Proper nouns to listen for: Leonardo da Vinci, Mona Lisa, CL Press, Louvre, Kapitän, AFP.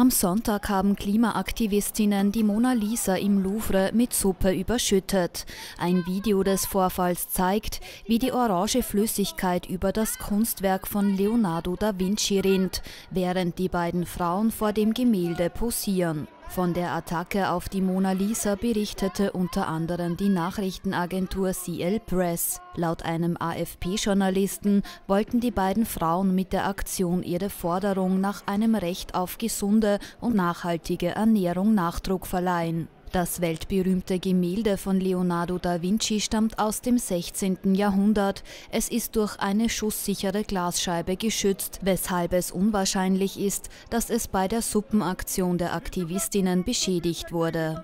Am Sonntag haben Klimaaktivistinnen die Mona Lisa im Louvre mit Suppe überschüttet. Ein Video des Vorfalls zeigt, wie die orange Flüssigkeit über das Kunstwerk von Leonardo da Vinci rinnt, während die beiden Frauen vor dem Gemälde posieren. Von der Attacke auf die Mona Lisa berichtete unter anderem die Nachrichtenagentur CL Press. Laut einem AFP-Journalisten wollten die beiden Frauen mit der Aktion ihre Forderung nach einem Recht auf gesunde und nachhaltige Ernährung Nachdruck verleihen. Das weltberühmte Gemälde von Leonardo da Vinci stammt aus dem 16. Jahrhundert. Es ist durch eine schusssichere Glasscheibe geschützt, weshalb es unwahrscheinlich ist, dass es bei der Suppenaktion der Aktivistinnen beschädigt wurde.